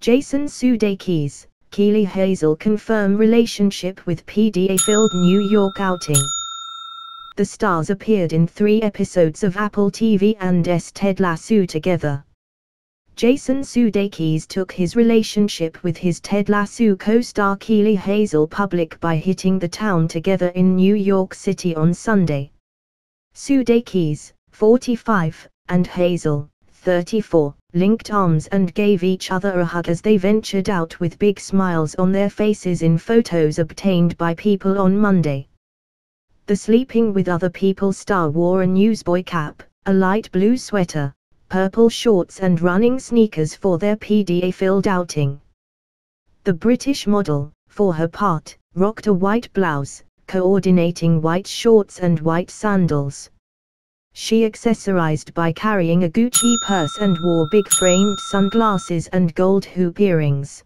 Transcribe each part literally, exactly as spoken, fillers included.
Jason Sudeikis, Keeley Hazell confirm relationship with P D A-filled New York outing. The stars appeared in three episodes of Apple T V and S Ted Lasso together. Jason Sudeikis took his relationship with his Ted Lasso co-star Keeley Hazell public by hitting the town together in New York City on Sunday. Sudeikis, forty-five, and Hazell, thirty-four, linked arms and gave each other a hug as they ventured out with big smiles on their faces in photos obtained by People on Monday. The Sleeping with Other People star wore a newsboy cap, a light blue sweater, purple shorts and running sneakers for their P D A-filled outing. The British model, for her part, rocked a white blouse, coordinating white shorts and white sandals. She accessorized by carrying a Gucci purse and wore big-framed sunglasses and gold hoop earrings.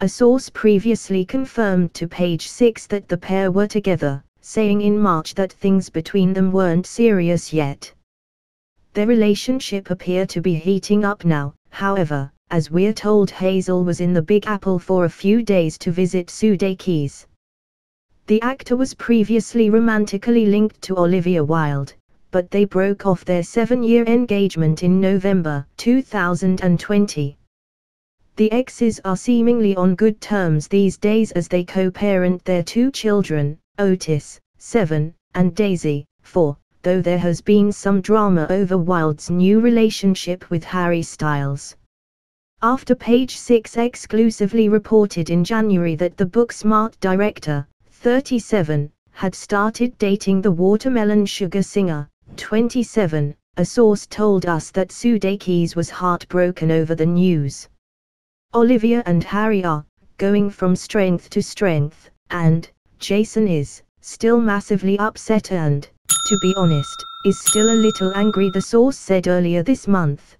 A source previously confirmed to Page Six that the pair were together, saying in March that things between them weren't serious yet. Their relationship appear to be heating up now, however, as we're told Hazell was in the Big Apple for a few days to visit Sudeikis. The actor was previously romantically linked to Olivia Wilde, but they broke off their seven-year engagement in November two thousand twenty. The exes are seemingly on good terms these days as they co-parent their two children, Otis, seven, and Daisy, four, though there has been some drama over Wilde's new relationship with Harry Styles. After Page Six exclusively reported in January that the book-smart director, thirty-seven, had started dating the Watermelon Sugar singer, twenty-seven, a source told us that Sudeikis was heartbroken over the news. Olivia and Harry are going from strength to strength, and Jason is still massively upset and, to be honest, is still a little angry, the source said earlier this month.